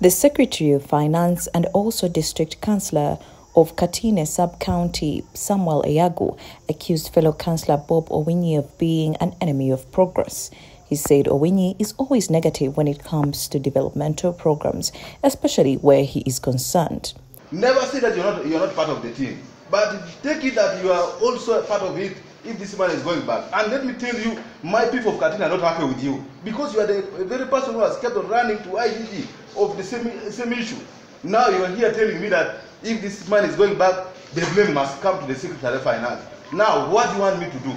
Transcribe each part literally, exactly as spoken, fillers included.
the Secretary of Finance and also District Councillor of Katine Sub County, Samuel Ayagu, accused fellow Councillor Bob Owini of being an enemy of progress. He said Owini is always negative when it comes to developmental programs, especially where he is concerned. Never say that you're not, you're not part of the team, but take it that you are also part of it if this man is going back. And let me tell you, my people of Katine are not happy with you, because you are the very person who has kept on running to I G G of the same, same issue. Now you are here telling me that if this man is going back, the blame must come to the Secretary of Finance. Now, what do you want me to do?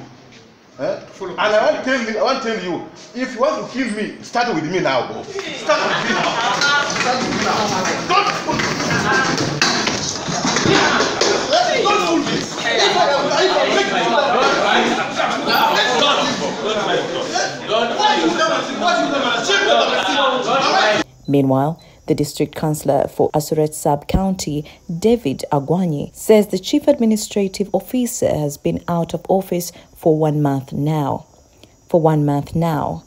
Eh? And I want to tell you, I want to tell you, if you want to kill me, start with me now, Bob. Start with me now. Start with me now. Don't fool me. Don't fool me. If I am, if I make you now. Don't fool me. Meanwhile, the District Councillor for Asuret Sub County, David Agwany, says the Chief Administrative Officer has been out of office for one month now. For one month now.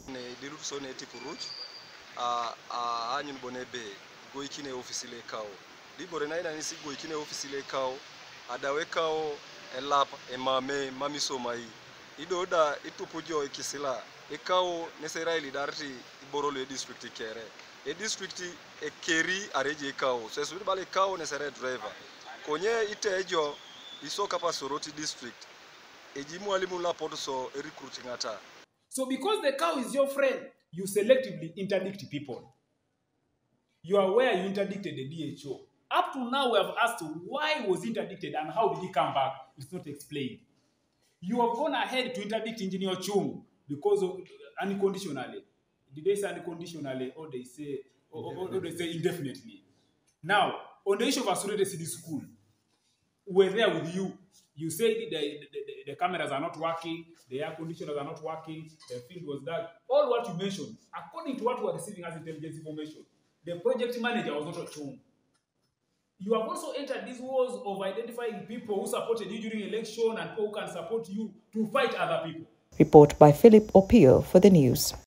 A district a carry a reji kao. So as we bali kao ne sere driver. Konye ite ejo iso kapa Soroti district. Eji mu alimu la poto so recruiting ata. So because the cow is your friend, you selectively interdict people. You are aware you interdicted the D H O. Up to now we have asked why was interdicted and how did he come back? It's not explained. You have gone ahead to interdict Engineer Chung because of unconditionally. Did they say unconditionally or they say or, or, or they say indefinitely? Now, on the issue of Asuret City School, we're there with you. You say the, the, the cameras are not working, the air conditioners are not working, the field was dark. All what you mentioned, according to what we are receiving as intelligence information, the project manager was not at home. You have also entered these wars of identifying people who supported you during election and who can support you to fight other people. Report by Philip Opio for the news.